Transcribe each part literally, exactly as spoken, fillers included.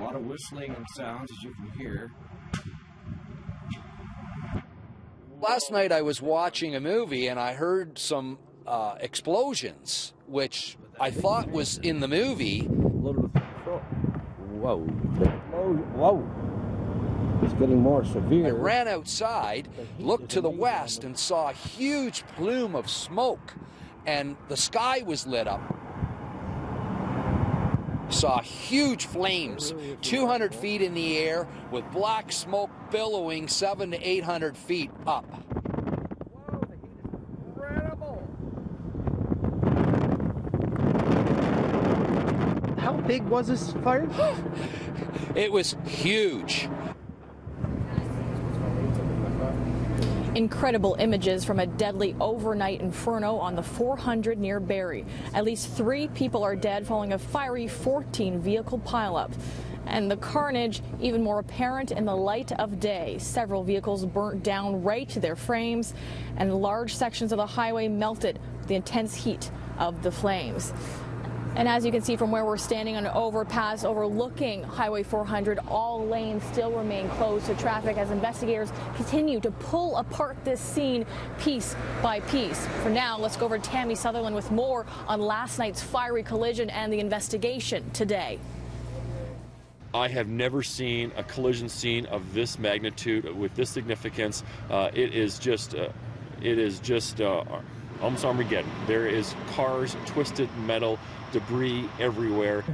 A lot of whistling and sounds, as you can hear. Last night I was watching a movie and I heard some uh, explosions, which I thought was in the movie. Whoa. Whoa. It's getting more severe. I ran outside, looked to the west, and saw a huge plume of smoke, and the sky was lit up. Saw huge flames two hundred feet in the air with black smoke billowing seven to eight hundred feet up. Whoa, the heat is incredible. How big was this fire? It was huge. Incredible images from a deadly overnight inferno on the four hundred near Barrie. At least three people are dead following a fiery fourteen vehicle pileup. And the carnage even more apparent in the light of day. Several vehicles burnt down right to their frames, and large sections of the highway melted with the intense heat of the flames. And as you can see from where we're standing on an overpass overlooking Highway four hundred, all lanes still remain closed to traffic as investigators continue to pull apart this scene piece by piece. For now, let's go over to Tammie Sutherland with more on last night's fiery collision and the investigation today. I have never seen a collision scene of this magnitude with this significance. Uh, it is just, uh, it is just uh, almost Armageddon. There is cars, twisted metal, debris everywhere.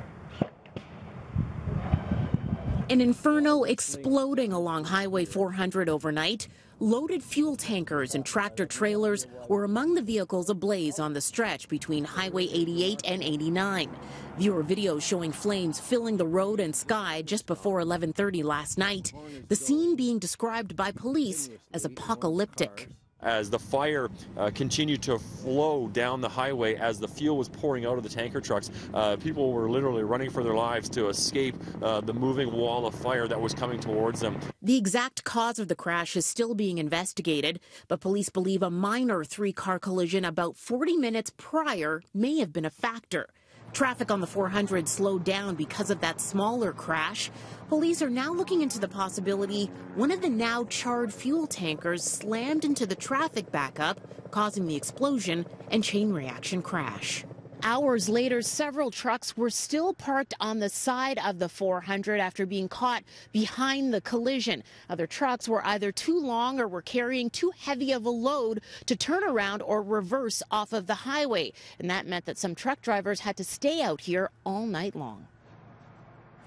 An inferno exploding along Highway four hundred overnight. Loaded fuel tankers and tractor trailers were among the vehicles ablaze on the stretch between Highway eighty-eight and eighty-nine. Viewer videos showing flames filling the road and sky just before eleven thirty last night. The scene being described by police as apocalyptic. As the fire uh, continued to flow down the highway, as the fuel was pouring out of the tanker trucks, uh, people were literally running for their lives to escape uh, the moving wall of fire that was coming towards them. The exact cause of the crash is still being investigated, but police believe a minor three-car collision about forty minutes prior may have been a factor. Traffic on the four hundred slowed down because of that smaller crash. Police are now looking into the possibility one of the now charred fuel tankers slammed into the traffic backup, causing the explosion and chain reaction crash. Hours later, several trucks were still parked on the side of the four hundred after being caught behind the collision. Other trucks were either too long or were carrying too heavy of a load to turn around or reverse off of the highway. And that meant that some truck drivers had to stay out here all night long.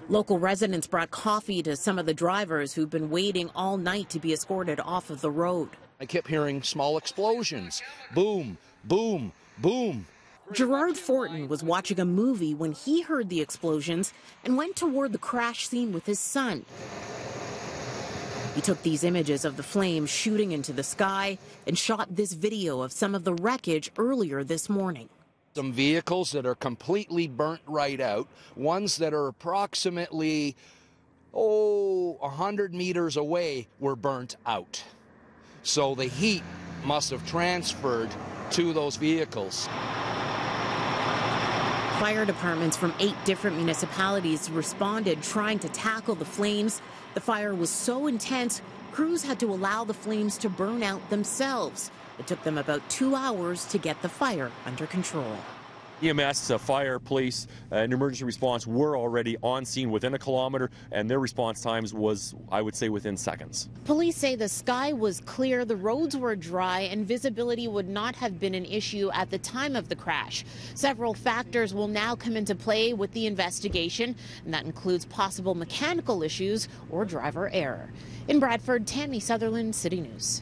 Local residents brought coffee to some of the drivers who've been waiting all night to be escorted off of the road. I kept hearing small explosions. Boom, boom, boom. Gerard Fortin was watching a movie when he heard the explosions and went toward the crash scene with his son. He took these images of the flames shooting into the sky and shot this video of some of the wreckage earlier this morning. Some vehicles that are completely burnt right out, ones that are approximately, oh, one hundred meters away were burnt out. So the heat must have transferred to those vehicles. Fire departments from eight different municipalities responded, trying to tackle the flames. The fire was so intense, crews had to allow the flames to burn out themselves. It took them about two hours to get the fire under control. E M S, uh, fire, police, uh, and emergency response were already on scene within a kilometer, and their response times was, I would say, within seconds. Police say the sky was clear, the roads were dry, and visibility would not have been an issue at the time of the crash. Several factors will now come into play with the investigation, and that includes possible mechanical issues or driver error. In Bradford, Tammie Sutherland, City News.